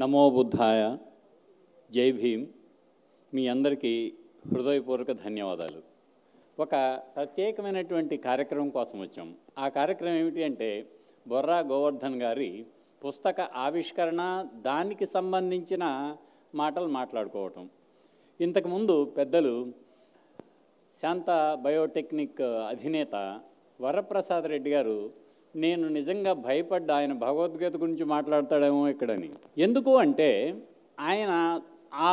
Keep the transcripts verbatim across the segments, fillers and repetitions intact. నమో బుద్ధాయ జై భీమ్. మీ అందరికీ హృదయపూర్వక ధన్యవాదాలు. ఒక ప్రత్యేకమైనటువంటి కార్యక్రమం కోసం వచ్చాం. ఆ కార్యక్రమం ఏమిటి అంటే బొర్రా గోవర్ధన్ గారి పుస్తక ఆవిష్కరణ, దానికి సంబంధించిన మాటలు మాట్లాడుకోవటం. ఇంతకుముందు పెద్దలు శాంత బయోటెక్నిక్ అధినేత వరప్రసాద్ రెడ్డి గారు, నేను నిజంగా భయపడ్డా ఆయన భగవద్గీత గురించి మాట్లాడతాడేమో ఇక్కడని. ఎందుకు అంటే ఆయన ఆ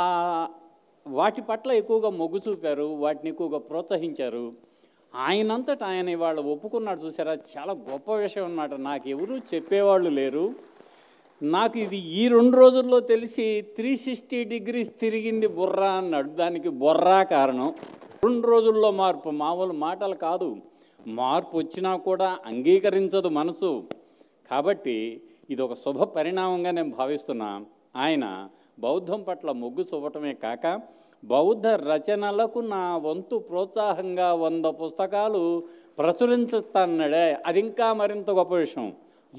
వాటి పట్ల ఎక్కువగా మొగ్గు చూపారు, వాటిని ఎక్కువగా ప్రోత్సహించారు. ఆయనంతటా ఆయన ఇవాళ ఒప్పుకున్నాడు. చూసారా, చాలా గొప్ప విషయం అన్నమాట. నాకు ఎవరూ చెప్పేవాళ్ళు లేరు, నాకు ఇది ఈ రెండు రోజుల్లో తెలిసి త్రీ సిక్స్టీ డిగ్రీస్ తిరిగింది బుర్రా అన్నాడు. దానికి బొర్రా కారణం. రెండు రోజుల్లో మార్పు మామూలు మాటలు కాదు. మార్పు వచ్చినా కూడా అంగీకరించదు మనసు. కాబట్టి ఇది ఒక శుభ పరిణామంగా నేను భావిస్తున్నా. ఆయన బౌద్ధం పట్ల మొగ్గు చూపటమే కాక బౌద్ధ రచనలకు నా వంతు ప్రోత్సాహంగా వంద పుస్తకాలు ప్రచురించన్నాడే, అది ఇంకా మరింత గొప్ప విషయం.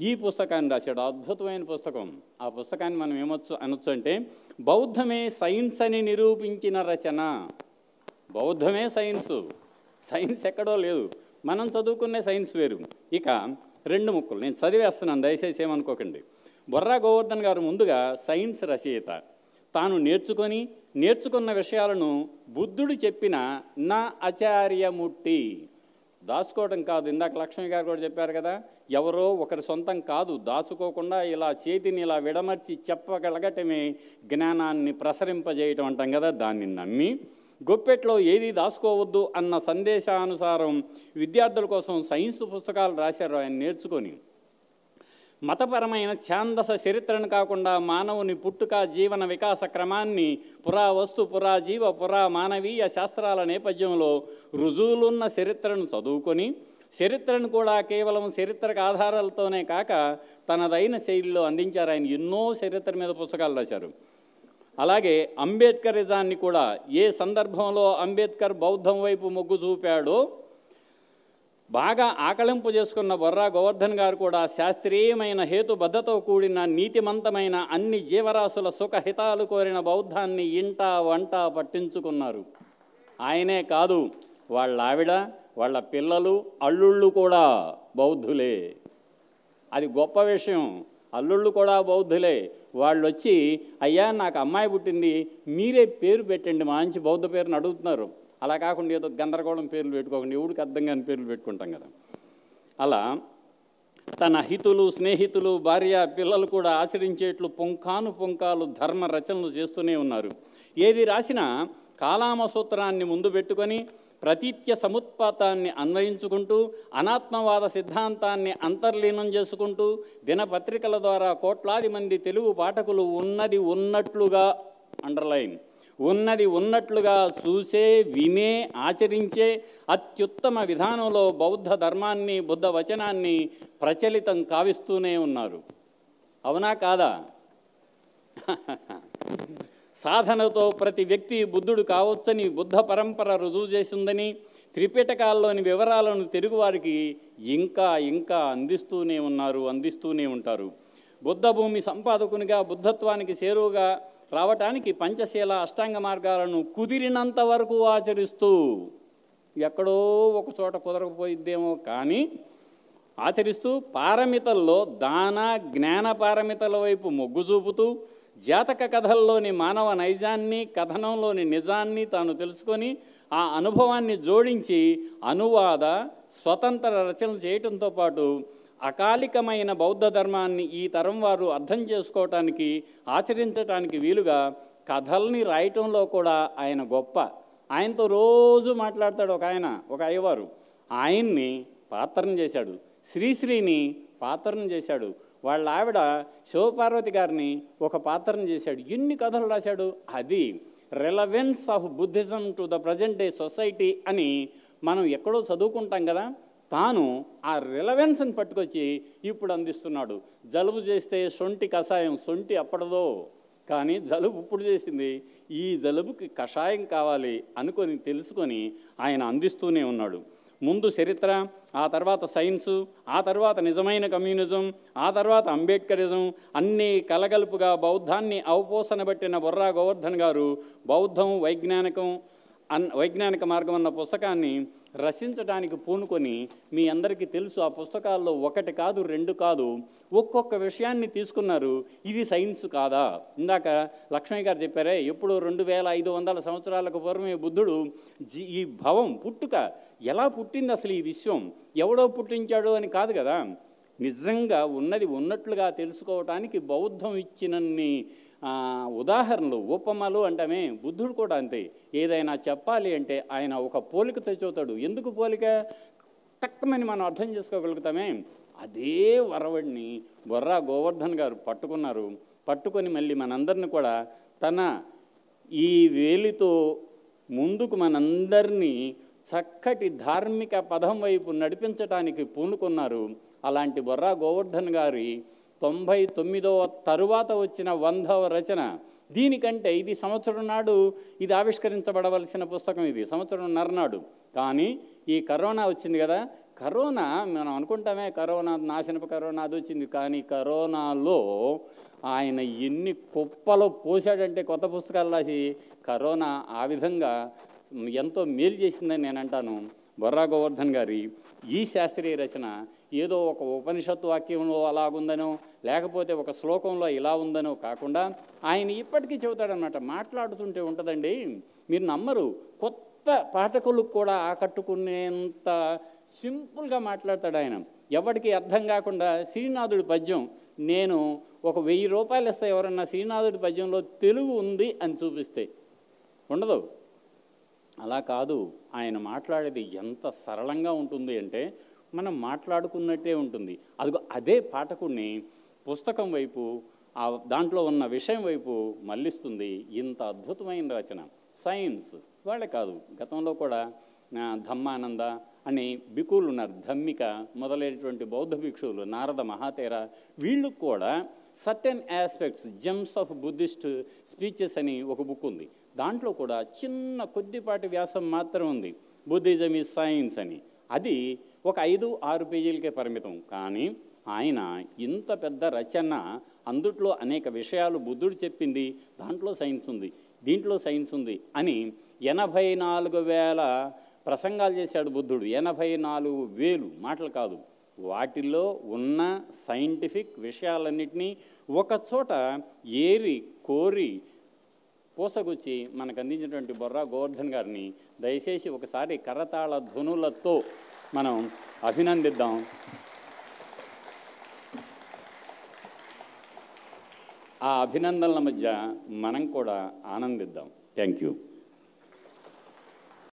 ఈ పుస్తకాన్ని రాశాడు, అద్భుతమైన పుస్తకం. ఆ పుస్తకాన్ని మనం ఏమొచ్చు అనొచ్చు అంటే బౌద్ధమే సైన్స్ అని నిరూపించిన రచన. బౌద్ధమే సైన్సు, సైన్స్ ఎక్కడో లేదు. మనం చదువుకునే సైన్స్ వేరు. ఇక రెండు ముక్కలు నేను చదివేస్తున్నాను, దయచేసి ఏమనుకోకండి. బొర్రా గోవర్ధన్ గారు ముందుగా సైన్స్ రచయిత. తాను నేర్చుకొని నేర్చుకున్న విషయాలను బుద్ధుడు చెప్పిన నా ఆచార్యముట్టి దాచుకోవడం కాదు. ఇందాక లక్ష్మి గారు కూడా చెప్పారు కదా, ఎవరో ఒకరి సొంతం కాదు. దాచుకోకుండా ఇలా చేతిని ఇలా విడమర్చి చెప్పగలగటమే జ్ఞానాన్ని ప్రసరింపజేయటం అంటాం కదా. దాన్ని నమ్మి గొప్పెట్లో ఏది దాచుకోవద్దు అన్న సందేశానుసారం విద్యార్థుల కోసం సైన్స్ పుస్తకాలు రాశారు ఆయన నేర్చుకొని. మతపరమైన ఛాందస చరిత్రను కాకుండా మానవుని పుట్టుక జీవన వికాస క్రమాన్ని పురా వస్తు పురా జీవ పురా మానవీయ శాస్త్రాల నేపథ్యంలో రుజువులున్న చరిత్రను చదువుకొని, చరిత్రను కూడా కేవలం చరిత్రక ఆధారాలతోనే కాక తనదైన శైలిలో అందించారు. ఆయన ఎన్నో చరిత్ర మీద పుస్తకాలు రాశారు. అలాగే అంబేద్కరిజాన్ని కూడా, ఏ సందర్భంలో అంబేద్కర్ బౌద్ధం వైపు మొగ్గు చూపాడో బాగా ఆకలింపు చేసుకున్న బొర్రా గోవర్ధన్ గారు కూడా శాస్త్రీయమైన హేతుబద్ధతో కూడిన నీతిమంతమైన అన్ని జీవరాశుల సుఖహితాలు కోరిన బౌద్ధాన్ని ఇంట వంట పట్టించుకున్నారు. ఆయనే కాదు, వాళ్ళ ఆవిడ, వాళ్ళ పిల్లలు, అల్లుళ్ళు కూడా బౌద్ధులే. అది గొప్ప విషయం. అల్లుళ్ళు కూడా బౌద్ధులే. వాళ్ళు వచ్చి, అయ్యా నాకు అమ్మాయి పుట్టింది, మీరే పేరు పెట్టండి మంచి బౌద్ధ పేరుని అడుగుతున్నారు. అలా కాకుండా ఏదో గందరగోళం పేర్లు పెట్టుకోకుండా ఎవడికి అర్థం కాని పేర్లు పెట్టుకుంటాం కదా. అలా తన హితులు, స్నేహితులు, భార్య, పిల్లలు కూడా ఆచరించేట్లు పుంఖాను పుంఖాలు ధర్మ రచనలు చేస్తూనే ఉన్నారు. ఏది రాసినా కాలామ సూత్రాన్ని ముందు పెట్టుకొని ప్రతీత్యసముత్పాతాన్ని అన్వయించుకుంటూ అనాత్మవాద సిద్ధాంతాన్ని అంతర్లీనం చేసుకుంటూ దినపత్రికల ద్వారా కోట్లాది మంది తెలుగు పాఠకులు ఉన్నది ఉన్నట్లుగా, అండర్లైన్, ఉన్నది ఉన్నట్లుగా చూసే, వినే, ఆచరించే అత్యుత్తమ విధానంలో బౌద్ధ ధర్మాన్ని, బుద్ధ వచనాన్ని ప్రచలితం కావిస్తూనే ఉన్నారు. అవునా కాదా? సాధనతో ప్రతి వ్యక్తి బుద్ధుడు కావచ్చని బుద్ధ పరంపర రుజువు చేసిందని త్రిపిటకాల్లోని వివరాలను తెలుగువారికి ఇంకా ఇంకా అందిస్తూనే ఉన్నారు, అందిస్తూనే ఉంటారు. బుద్ధ భూమి సంపాదకునిగా బుద్ధత్వానికి చేరువుగా రావటానికి పంచశీల అష్టాంగ మార్గాలను కుదిరినంత వరకు ఆచరిస్తూ, ఎక్కడో ఒక చోట కుదరకపోయిద్దేమో కానీ ఆచరిస్తూ, పారమితల్లో దాన జ్ఞాన పారమితల వైపు మొగ్గు చూపుతూ, జాతక కథల్లోని మానవ నైజాన్ని, కథనంలోని నిజాన్ని తాను తెలుసుకొని ఆ అనుభవాన్ని జోడించి అనువాద స్వతంత్ర రచనలు చేయటంతో పాటు అకాలికమైన బౌద్ధ ధర్మాన్ని ఈ తరం వారు అర్థం చేసుకోవటానికి, ఆచరించటానికి వీలుగా కథల్ని రాయటంలో కూడా ఆయన గొప్ప. ఆయనతో రోజు మాట్లాడతాడు ఒక ఆయన, ఒక అయ్యవారు. ఆయన్ని పాత్రను చేశాడు, శ్రీశ్రీని పాత్రను చేశాడు, వాళ్ళ ఆవిడ శివపార్వతి గారిని ఒక పాత్రను చేశాడు. ఎన్ని కథలు రాశాడు! అది relevance of Buddhism to the present day society అని మనం ఎక్కడో చదువుకుంటాం కదా. తాను ఆ రిలవెన్స్ని పట్టుకొచ్చి ఇప్పుడు అందిస్తున్నాడు. జలుబు చేస్తే సొంటి కషాయం, సొంటి అప్పటిదో కానీ జలుబు ఇప్పుడు చేసింది, ఈ జలుబుకి కషాయం కావాలి అనుకొని తెలుసుకొని ఆయన అందిస్తూనే ఉన్నాడు. ముందు చరిత్ర, ఆ తర్వాత సైన్సు, ఆ తర్వాత నిజమైన కమ్యూనిజం, ఆ తర్వాత అంబేద్కరిజం అన్నీ కలగలుపుగా బౌద్ధాన్ని అవపోసనబట్టిన బొర్రా గోవర్ధన్ గారు బౌద్ధం వైజ్ఞానికం అన్ వైజ్ఞానిక మార్గం అన్న పుస్తకాన్ని రచించడానికి పూనుకొని, మీ అందరికీ తెలుసు ఆ పుస్తకాల్లో ఒకటి కాదు రెండు కాదు ఒక్కొక్క విషయాన్ని తీసుకున్నారు. ఇది సైన్స్ కాదా? ఇందాక లక్ష్మయ్య గారు చెప్పారే, ఎప్పుడు రెండు వేల ఐదు వందల సంవత్సరాలకు పూర్వమే బుద్ధుడు జీ ఈ భవం పుట్టుక ఎలా పుట్టింది, అసలు ఈ విశ్వం ఎవడో పుట్టించాడు అని కాదు కదా. నిజంగా ఉన్నది ఉన్నట్లుగా తెలుసుకోవటానికి బౌద్ధం ఇచ్చినన్ని ఉదాహరణలు, ఉపమాలు అంటామే. బుద్ధుడు కూడా అంతే, ఏదైనా చెప్పాలి అంటే ఆయన ఒక పోలికతో చూతాడు. ఎందుకు పోలిక? తక్కువని మనం అర్థం చేసుకోగలుగుతామే. అదే వరవడిని బొర్రా గోవర్ధన్ గారు పట్టుకున్నారు. పట్టుకొని మళ్ళీ మనందరిని కూడా తన ఈ వేలితో ముందుకు మనందరినీ చక్కటి ధార్మిక పదం వైపు నడిపించటానికి పూనుకున్నారు. అలాంటి బొర్రా గోవర్ధన్ గారి తొంభై తొమ్మిదవ తరువాత వచ్చిన వందవ రచన. దీనికంటే ఇది సంవత్సరం నాడు ఇది ఆవిష్కరించబడవలసిన పుస్తకం, ఇది సంవత్సరంన్నర నాడు. కానీ ఈ కరోనా వచ్చింది కదా, కరోనా మనం అనుకుంటామే కరోనా నాశనపు కరోనా అది వచ్చింది, కానీ కరోనాలో ఆయన ఎన్ని కుప్పలో పోసాడంటే కొత్త పుస్తకాలు రాసి కరోనా ఆ విధంగా ఎంతో మేలు చేసిందని నేను అంటాను. బొర్రా గోవర్ధన్ గారి ఈ శాస్త్రీయ రచన ఏదో ఒక ఉపనిషత్తు వాక్యంలో అలాగుందనో లేకపోతే ఒక శ్లోకంలో ఇలా ఉందనో కాకుండా ఆయన ఇప్పటికీ చెబుతాడనమాట. మాట్లాడుతుంటే ఉంటుందండి, మీరు నమ్మరు. కొత్త పాఠకులకు కూడా ఆకట్టుకునేంత సింపుల్గా మాట్లాడతాడు ఆయన, ఎవరికి అర్థం కాకుండా. శ్రీనాథుడి పద్యం నేను ఒక వెయ్యి రూపాయలు ఇస్తే ఎవరన్నా శ్రీనాథుడి పద్యంలో తెలుగు ఉంది అని చూపిస్తే ఉండదు. అలా కాదు, ఆయన మాట్లాడేది ఎంత సరళంగా ఉంటుంది అంటే మనం మాట్లాడుకున్నట్టే ఉంటుంది. అదిగో అదే పాఠకుడిని పుస్తకం వైపు, ఆ దాంట్లో ఉన్న విషయం వైపు మళ్ళిస్తుంది. ఇంత అద్భుతమైన రచన సైన్స్ వాళ్ళే కాదు, గతంలో కూడా ధమ్మానంద అని బికులు ఉన్నారు, ధమ్మిక మొదలైనటువంటి బౌద్ధ భిక్షువులు, నారద మహాతేర, వీళ్ళు కూడా certain aspects gems of Buddhist speeches అని ఒక బుక్ ఉంది. దాంట్లో కూడా చిన్న కొద్దిపాటి వ్యాసం మాత్రం ఉంది, బుద్ధిజం ఈజ్ సైన్స్ అని. అది ఒక ఐదు ఆరు పేజీలకే పరిమితం. కానీ ఆయన ఇంత పెద్ద రచన, అందుట్లో అనేక విషయాలు బుద్ధుడు చెప్పింది, దాంట్లో సైన్స్ ఉంది, దీంట్లో సైన్స్ ఉంది అని ఎనభై నాలుగు వేల ప్రసంగాలు చేశాడు బుద్ధుడు. ఎనభై నాలుగు వేలు మాటలు కాదు, వాటిల్లో ఉన్న సైంటిఫిక్ విషయాలన్నింటినీ ఒకచోట ఏరి కోరి పోసగుచ్చి మనకు అందించినటువంటి బొర్రా గోవర్ధన్ గారిని దయచేసి ఒకసారి కరతాళ ధ్వనులతో మనం అభినందిద్దాం. ఆ అభినందనల మధ్య మనం కూడా ఆనందిద్దాం. Thank you.